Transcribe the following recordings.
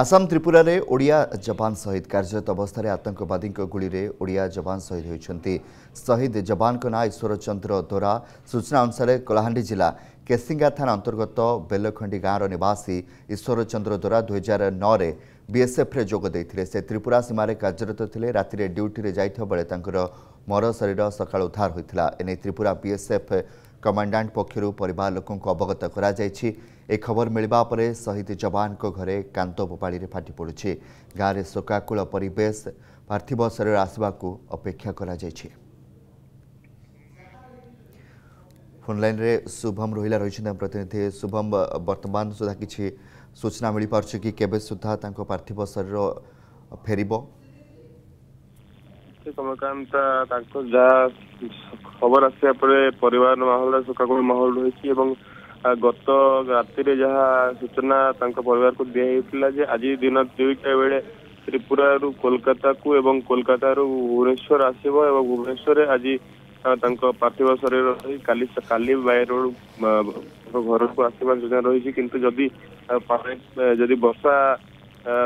आसाम त्रिपुरार ओडिया जवान शहीद कार्यरत अवस्था आतंकवादी गुली रे ओडिया जवान शहीद होती। शहीद जवान को नाम ईश्वरचंद्र दोरा। सूचना अनुसार कलाहांडी जिला केसींगा थाना अंतर्गत बेलखंडी गाँव निवासी ईश्वरचंद्र दोरा 2009 में बीएसएफ जोग देते। से त्रिपुरा सीमार कार्यरत थे। राति ड्यूटी जाता बेले मर शरीर सका उद्धार होता। एने त्रिपुरा बीएसएफ कमांडांट पक्षर परिवार लोकों अवगत कर खबर मिलवा पर शहीद जवान को घरे कांत बोपाड़ी फाटी पड़ुछि। गाँव में शोकाकूल परिवेश। पार्थिव शरीर आसवाक अपेक्षा कर। फोनलाइन रे शुभम रोहिला रही प्रतिनिधि। शुभम, वर्तमान सुधा किसी सूचना मिल पार्छ कि केबे सुधा तांको पार्थिव शरीर फेरिबो? कमलकांत जहाँ खबर आसा पर परिवार माहौल शोकाकूल माहौल रही। गत राति जहाँ सूचना परिवार को दिया जे आज दिन 2टा बेले त्रिपुरा कोलकाता को एवं कोलकाता भुवनेश्वर आसब। भुवनेश्वर आज पार्थिव शरीर रही काली बाय रोड घर को आसवा योजना रही। किंतु जदि वर्षा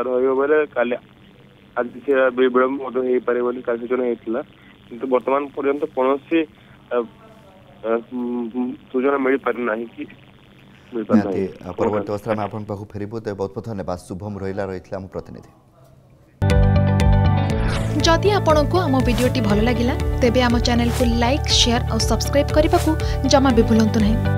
रोले काली आज से विलम्ब हो पारे सूचना होता। किंतु बर्तमान पर्यंत कौन सूचना मिल पारिना कि परवर्त अवस्था में आपण पाखु फेरबो। तो बहुत बहुत धन्यवाद शुभम रोहिला रही आम प्रतिनिधि। जदि आपण को आम वीडियो भल लगा तेब आम चैनल को लाइक शेयर और सब्सक्राइब करने को जमा भी भूलु ना।